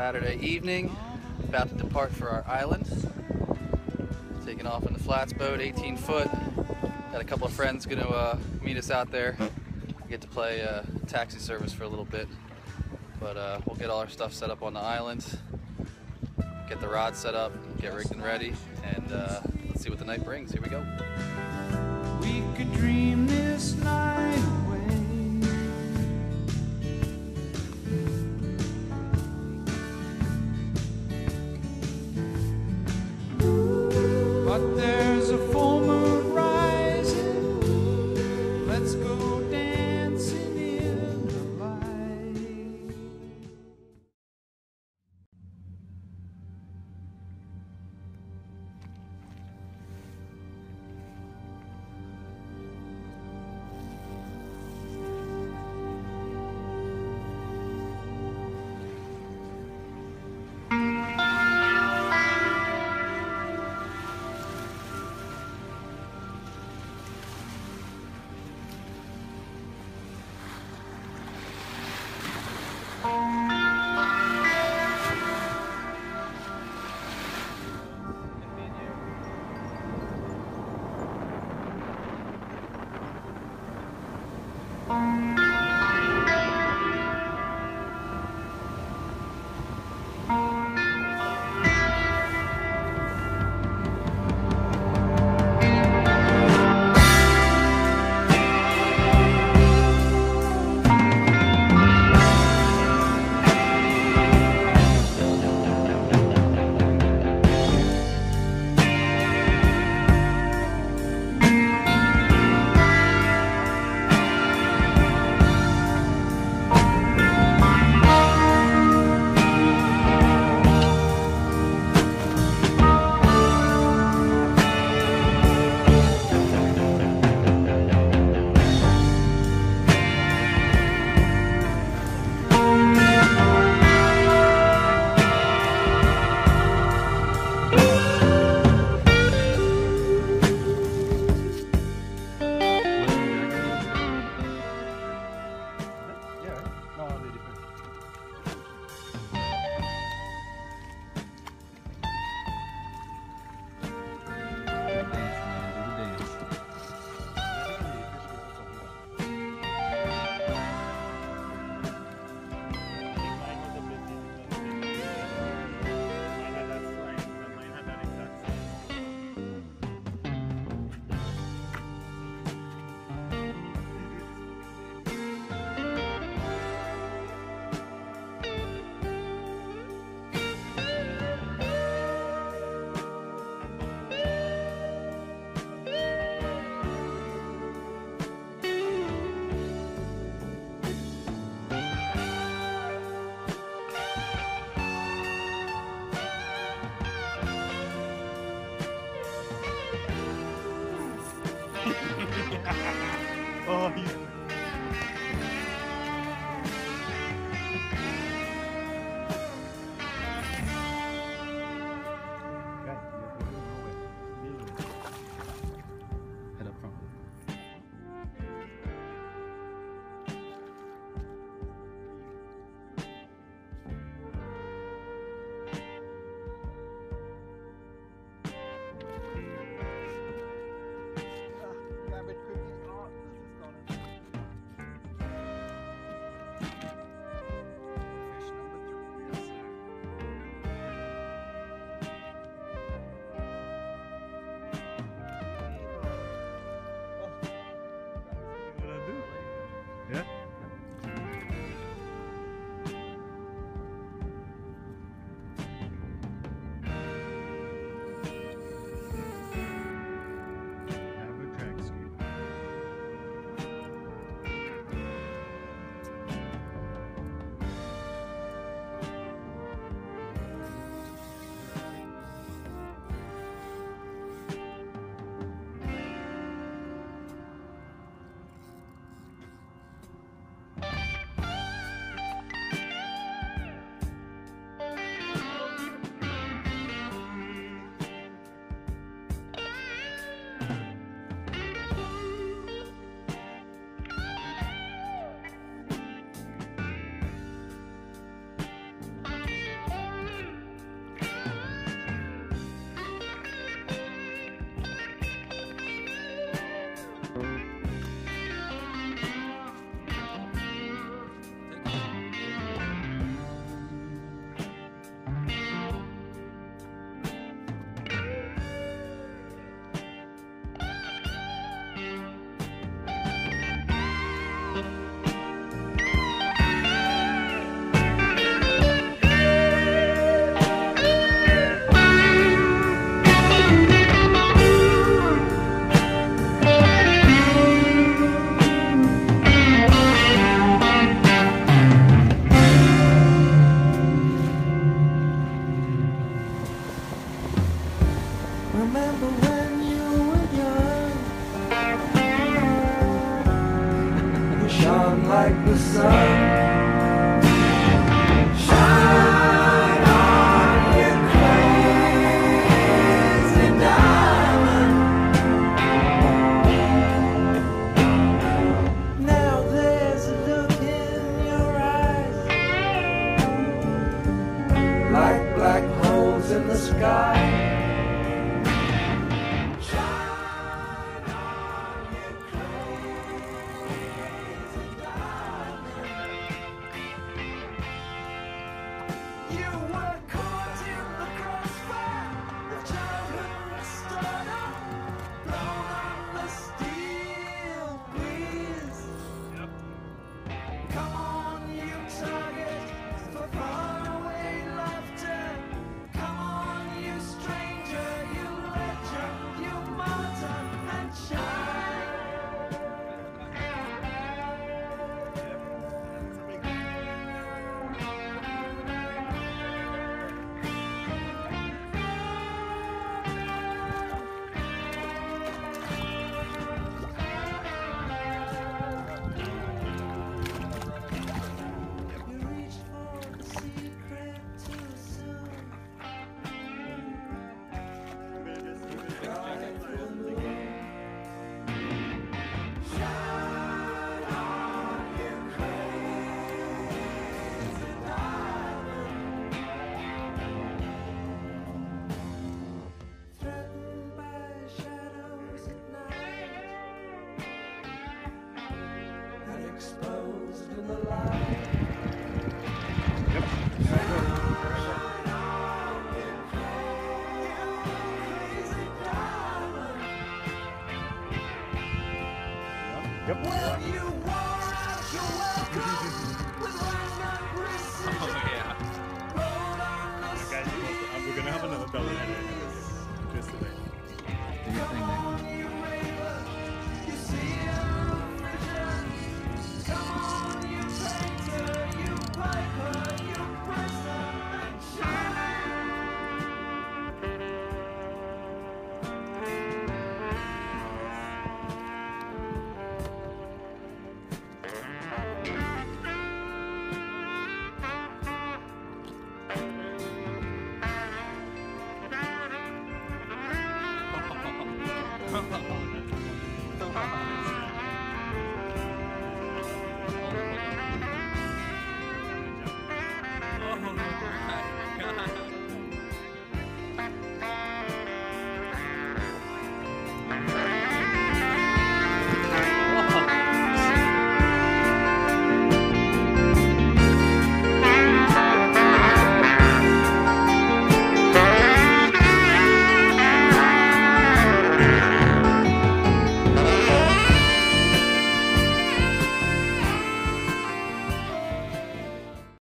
Saturday evening. About to depart for our islands. Taking off in the flats boat, 18 foot. Got a couple of friends going to meet us out there. We get to play taxi service for a little bit. But we'll get all our stuff set up on the island. Get the rod set up, get rigged and ready, and let's see what the night brings. Here we go. We could dream this night away. But there's a full moon rising. Let's go dancing in the light. shone like the sun.